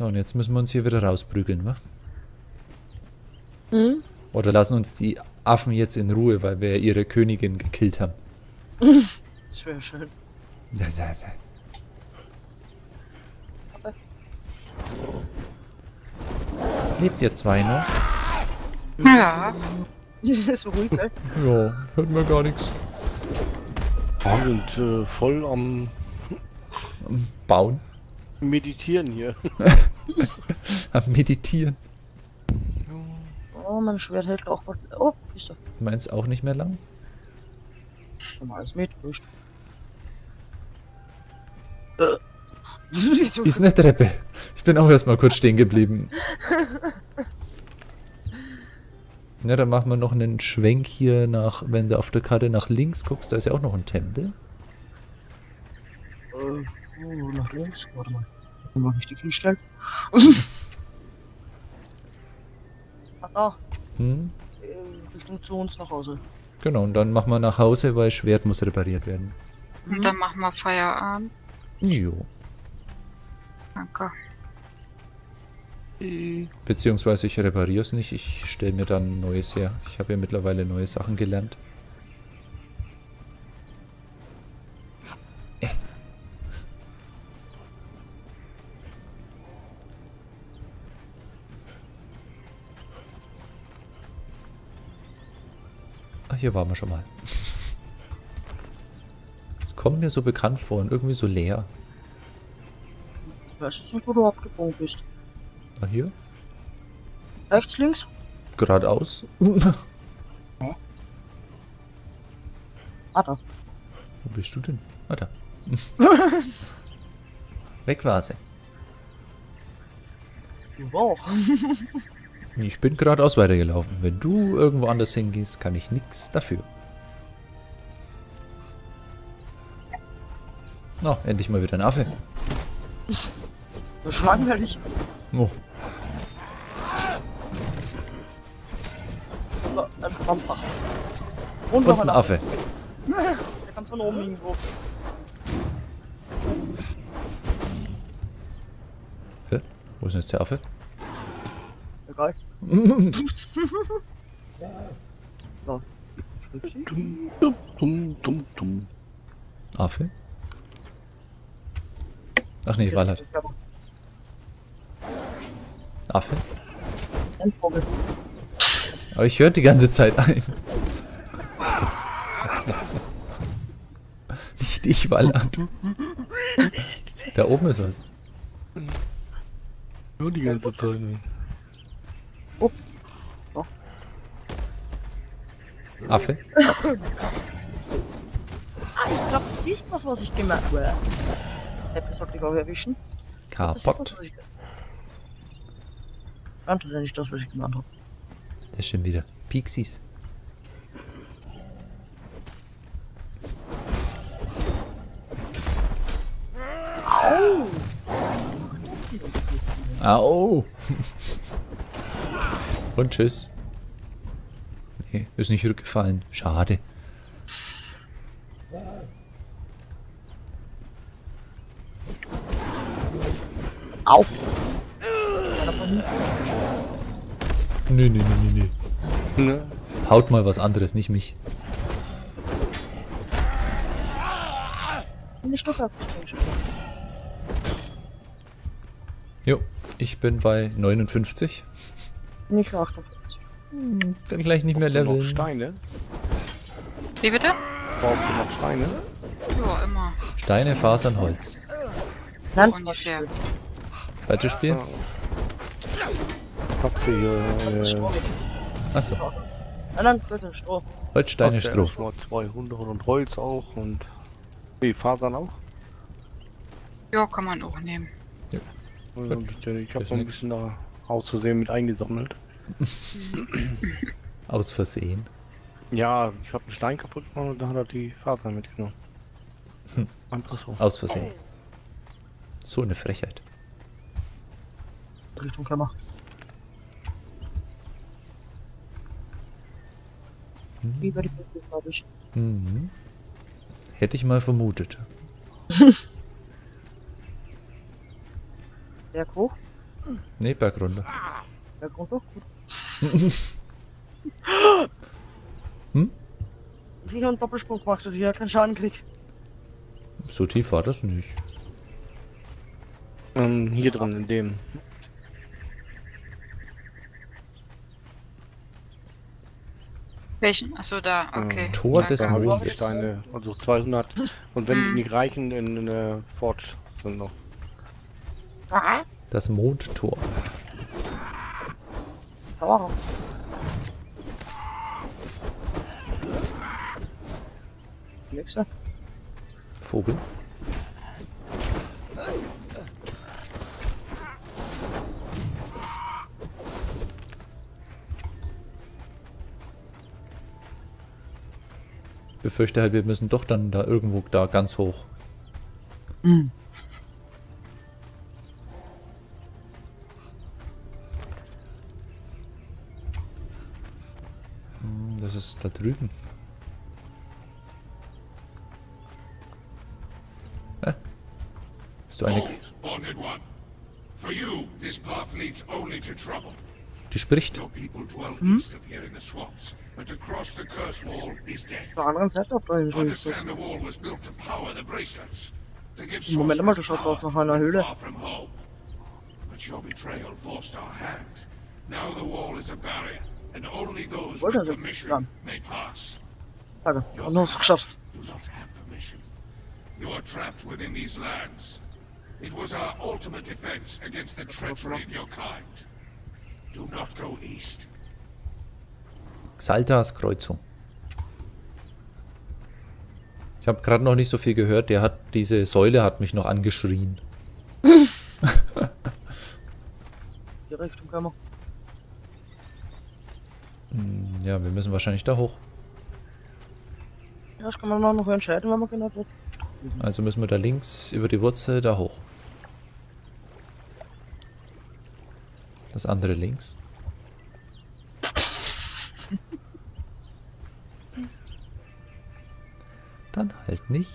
So, und jetzt müssen wir uns hier wieder rausprügeln, wa? Mhm. Oder lassen uns die Affen jetzt in Ruhe, weil wir ihre Königin gekillt haben. Das wäre schön. Das. Lebt ihr zwei noch? Ja. Das ist ruhig, ne? Ja, hört mir gar nichts. Und voll am Bauen. Meditieren hier. Am Meditieren. Oh, mein Schwert hält auch was. Oh, ist doch. Meinst auch nicht mehr lang? Alles mitgewischt. Ist eine Treppe. Ich bin auch erstmal kurz stehen geblieben. Na, ja, dann machen wir noch einen Schwenk hier nach, wenn du auf der Karte nach links guckst, da ist ja auch noch ein Tempel. Oh, nach links? Warte mal. Wo mache ich die hinstellen? Ach da. Hm? Richtung zu uns nach Hause. Genau, und dann machen wir nach Hause, weil Schwert muss repariert werden. Und dann machen wir Feierabend. Jo. Danke. Beziehungsweise ich repariere es nicht, ich stelle mir dann Neues her. Ich habe ja mittlerweile neue Sachen gelernt. Ach, hier waren wir schon mal. Das kommt mir so bekannt vor und irgendwie so leer. Ich weiß nicht, wo du abgebogen bist. Hier? Rechts, links? Geradeaus. Hä? Ah, da. Wo bist du denn? Ah, da. Weg war sie. Wow. Ich bin geradeaus weitergelaufen. Wenn du irgendwo anders hingehst, kann ich nichts dafür. Na, endlich mal wieder ein Affe. So schlagen wir dich. Oh. Und noch ein Affe. Der kommt von oben irgendwo. Hä? Wo ist denn jetzt der Affe? Egal. So. Affe? Ach nee, Wallert. Affe? Aber ich höre die ganze Zeit ein. Nicht ich, Wallert. Da oben ist was. Nur die ganze Zeit. Oh. Oh. Affe? Ich glaube, das ist das, was ich gemacht habe. Apple sollte ich auch erwischen. Kapott. Das ist ja nicht das, was ich gemacht habe. Der stimmt wieder. Pixies. Au! Au! Und tschüss. Nee, ist nicht rückgefallen. Schade. Au! Nee. Haut mal was anderes, nicht mich. Eine Stufe. Jo, ich bin bei 59. Nicht bei 58. Dann gleich nicht mehr leveln. Brauchst du noch Steine? Wie bitte? Brauchst du noch Steine? Ja, immer. Steine, Fasern, Holz. Ungefähr. Falsches Spiel? Achso. Nein, bitte, Stroh. Holzsteine, okay, Stroh. Stroh 200 und Holz auch und die Fasern auch. Ja, kann man auch nehmen. Ja. Ich habe so ein bisschen da auszusehen mit eingesammelt. Aus Versehen? Ja, ich habe einen Stein kaputt gemacht und da hat er die Fasern mitgenommen. Aus Versehen. So eine Frechheit. Richtung Kammer. Über die Piste, glaube ich. Mhm. Hätte ich mal vermutet. Berg hoch? Ne, Bergrunde. Bergrunde auch gut. Hm? Ich habe einen Doppelsprung gemacht, dass ich ja keinen Schaden kriege. So tief war das nicht. Hier dran, in dem. Welchen? Achso, da, okay. Tor des Mondsteine, also 200. Und wenn die reichen, in der Forge sind noch. Das Mondtor. Oh. Nächster. Vogel. Befürchte halt, wir müssen doch dann da irgendwo da ganz hoch. Mhm. Das ist da drüben. Bist du eine... Die spricht. Hm? Auf der anderen Seite auf der Moment mal, du schaust aus nach einer Höhle. Wollte er sich dran. Danke, haben wir uns geschafft. You are trapped within these lands. It was our ultimate defense against the treachery of your kind. Do not go east. Xaltas Kreuzung. Ich habe gerade noch nicht so viel gehört. Diese Säule hat mich noch angeschrien. Die Richtung kann man. Ja, wir müssen wahrscheinlich da hoch. Ja, das kann man auch noch entscheiden, wenn man genau wird. Also müssen wir da links über die Wurzel da hoch. Das andere links. Dann halt nicht.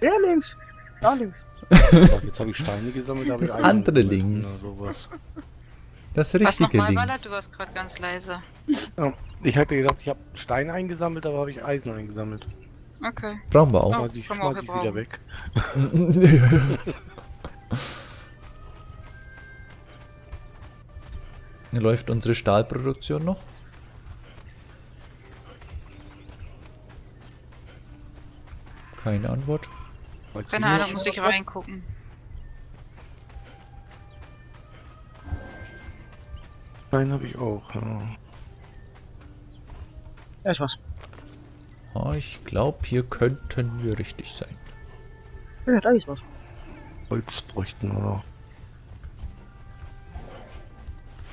Der links. Da links. Jetzt habe ich Steine gesammelt. Da das andere links. Das richtige links. Baller, du warst gerade ganz leise. Ja, ich hatte gesagt, ich habe Steine eingesammelt, aber habe ich Eisen eingesammelt. Okay. Brauchen wir auch. Oh, ich schmeiß ich wieder weg. Läuft unsere Stahlproduktion noch? Keine Antwort. Keine Ahnung, muss ich reingucken. Nein, habe ich auch. Ja, ich weiß. Oh, ich glaube, hier könnten wir richtig sein. Ja, da ist was. Holz bräuchten wir noch.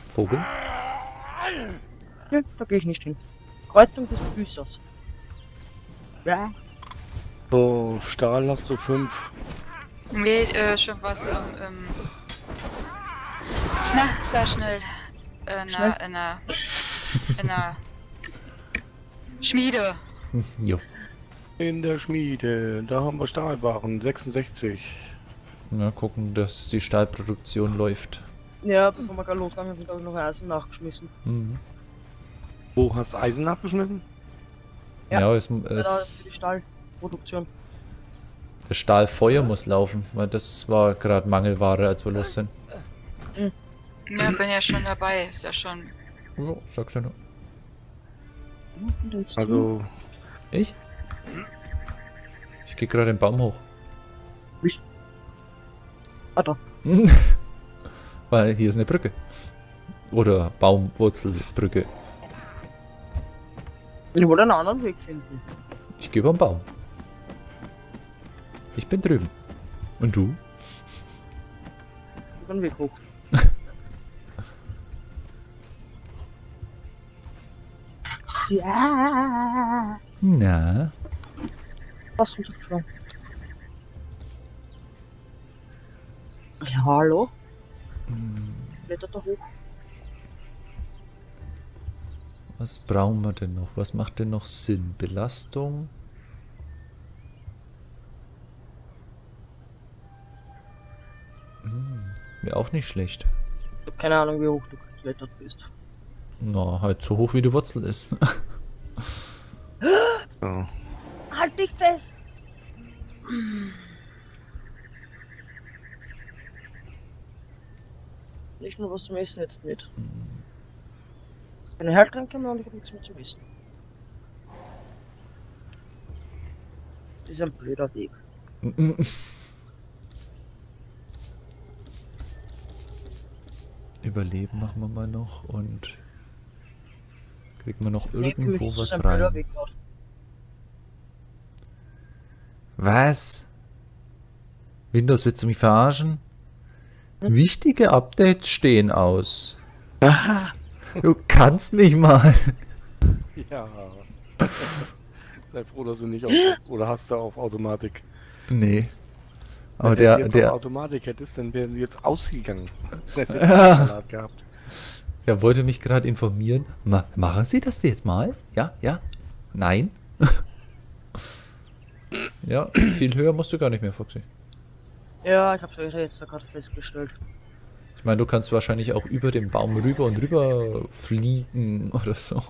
Vogel? Ja, da gehe ich nicht hin. Kreuzung des Büßers. Ja. So, Stahl hast du 5. Nee, schon was na, sehr schnell. In der Schmiede. Jo. In der Schmiede, da haben wir Stahlwaren, 66. Na, gucken, dass die Stahlproduktion läuft. Ja, bevor wir gerade losgegangen sind, habe ich noch Eisen nachgeschmissen. Mhm. Wo hast du Eisen nachgeschmissen? Ja, ist die Stahlproduktion. Das Stahlfeuer muss laufen, weil das war gerade Mangelware, als wir los sind. Mhm. Ja, bin ja schon dabei, ist ja schon. Ja, sag's ja nur. Also. Ich? Ich gehe gerade den Baum hoch. Mich? Ah, da. Weil hier ist eine Brücke. Oder Baumwurzelbrücke. Ich wollte einen anderen Weg finden. Ich gehe über den Baum. Ich bin drüben. Und du? Ich bin Weg hoch. Ja. Na. Was ist das? Ja, hallo? Klettert doch hoch. Was brauchen wir denn noch? Was macht denn noch Sinn? Belastung? Wäre auch nicht schlecht. Ich habe keine Ahnung, wie hoch du geklettert bist. Na, halt so hoch wie die Wurzel ist. Oh. Halt dich fest! Nicht nur was zum Essen jetzt mit. Eine Heiltrankkimmer und ich habe nichts mehr zu essen. Das ist ein blöder Weg. Überleben machen wir mal noch und kriegen wir noch irgendwo was rein. Was? Windows, willst du mich verarschen? Hm? Wichtige Updates stehen aus. Aha, du kannst mich mal. Ja. Sei froh, dass du nicht auf... Oder hast du auf Automatik? Nee. Aber wenn der Automatik hättest, dann wären wir jetzt ausgegangen. Ja. Gehabt. Er wollte mich gerade informieren. Machen Sie das jetzt mal? Ja, ja. Nein. Ja, viel höher musst du gar nicht mehr, Foxy. Ja, ich hab's jetzt gerade festgestellt. Ich meine, du kannst wahrscheinlich auch über den Baum rüber und rüber fliegen oder so.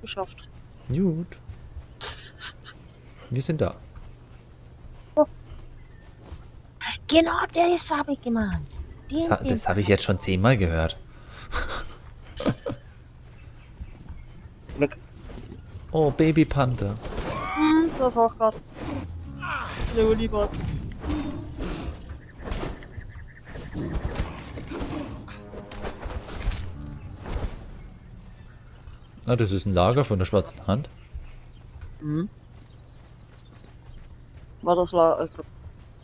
Geschafft. Gut. Wir sind da. Oh. Genau, das habe ich gemacht. Das habe ich jetzt schon 10-mal gehört. Oh, Baby Panther. Das war's auch gerade. So, lieber. Ah, das ist ein Lager von der schwarzen Hand. Mhm. War das Lager?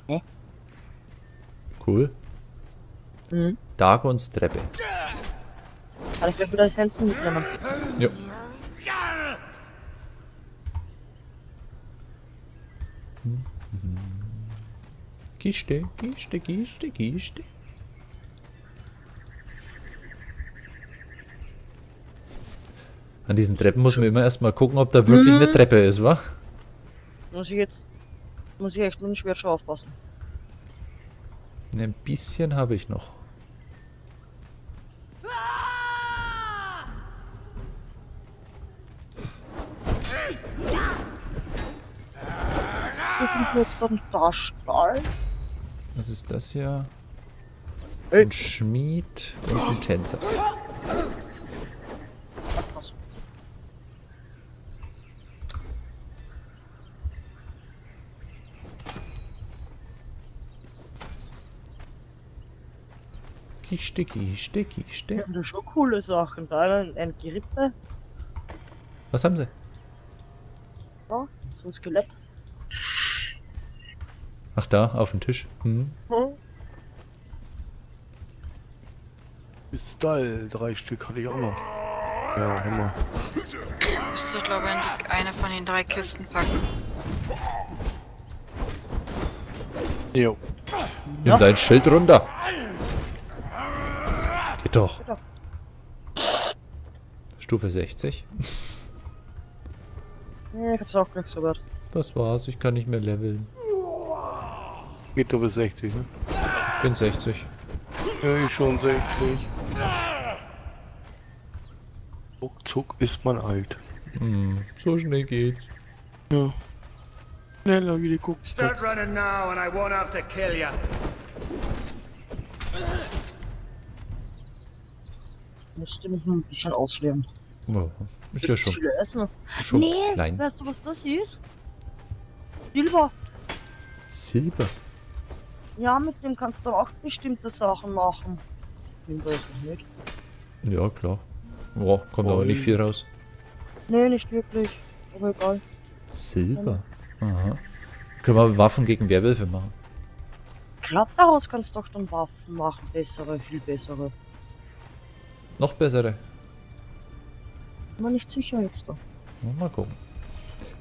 Ne? Cool. Mhm. Dagons Treppe. Kann ich wieder Essenzen mitnehmen? Jo. Kiste, Kiste, Kiste, Kiste. An diesen Treppen muss man immer erstmal gucken, ob da wirklich eine Treppe ist, wa? Muss ich echt mit dem Schwert schon aufpassen. Ein bisschen habe ich noch. Jetzt dann da Stahl. Was ist das hier? Ein Schmied und ein Tänzer. Was ist das? Kiste, Kiste, Kiste. Wir haben da schon coole Sachen. Da ein Gerippe. Was haben sie? Ja, so ein Skelett. Ach da, auf den Tisch. Pistol, 3 Stück hatte ich auch noch. Ja, Hammer. Müsste, glaube ich, eine von den 3 Kisten packen. Jo. Nimm dein Schild runter. Geht doch. Stufe 60. Ich hab's auch Glück so weit. Das war's, ich kann nicht mehr leveln. Geht doch bis 60, ne? Ich bin 60. Ja, ich schon 60. Ruckzuck ist man alt. So schnell geht's. Ja. Schneller wie die guckst. Start running now and I won't have to kill ya. Müsste mich noch ein bisschen ausleeren. Oh, ist ja schon. Schon nee, klein. Weißt du, was das ist? Silber. Silber? Ja, mit dem kannst du auch bestimmte Sachen machen. Den weiß ich nicht. Ja, klar. Boah, kommt aber nicht viel raus. Nee, nicht wirklich. Aber egal. Silber? Aha. Können wir Waffen gegen Werwölfe machen? Klar, daraus kannst du doch dann Waffen machen. Bessere, viel bessere. Noch bessere? Bin mir nicht sicher jetzt doch. Mal gucken.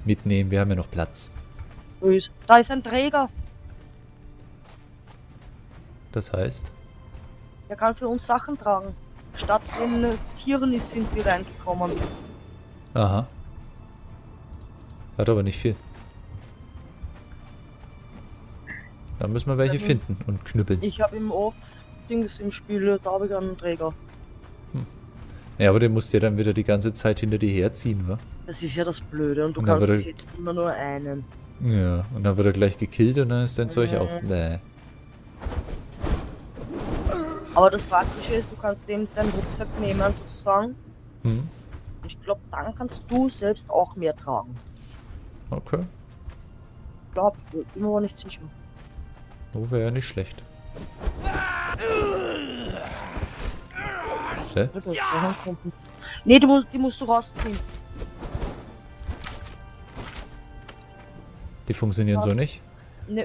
Mitnehmen, wir haben ja noch Platz. Da ist ein Träger. Das heißt? Er kann für uns Sachen tragen. Statt in Tieren sind wir reingekommen. Aha. Hat aber nicht viel. Da müssen wir welche finden und knüppeln. Ich habe im Ohr Dings im Spiel, da habe ich einen Träger. Ja, aber den musst du ja dann wieder die ganze Zeit hinter dir herziehen, wa? Das ist ja das Blöde und du kannst jetzt immer nur einen. Ja, und dann wird er gleich gekillt und dann ist dein Zeug auch... Nee. Aber das Praktische ist, du kannst dem seinen Rucksack nehmen, sozusagen. Hm. Ich glaube, dann kannst du selbst auch mehr tragen. Okay. Ich glaube, immer noch nicht sicher. So wäre ja nicht schlecht. Hä? Ja. Nee, die musst du rausziehen. Die funktionieren so nicht? Nö.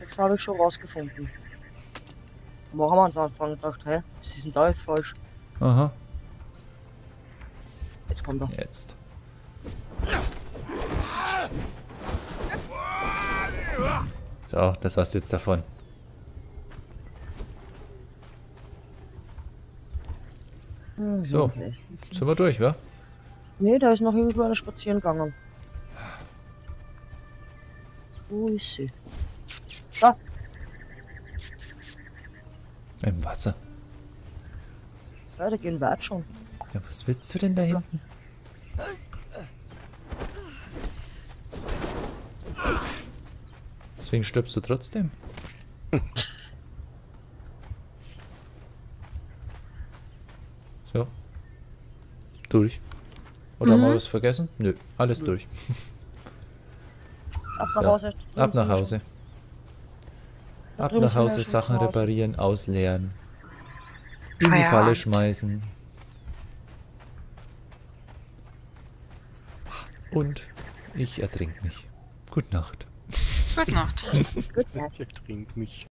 Das habe ich schon rausgefunden. Warum haben wir am Anfang gedacht, hä? Was ist denn da jetzt falsch? Aha. Jetzt kommt er. Jetzt. So, das war's jetzt davon. So, sind wir durch, wa? Ne, da ist noch irgendwo einer spazieren gegangen. Wo ist sie? Da! Im Wasser. Ja, da gehen wir halt schon. Ja, was willst du denn da hinten? Deswegen stirbst du trotzdem. So. Durch. Oder haben wir was vergessen? Nö, alles durch. Ab nach Hause. Ab nach Hause. Ab nach Hause, Sachen reparieren, ausleeren. In die Falle schmeißen. Und ich ertrink mich. Gute Nacht. Gute Nacht. Ich ertrink mich.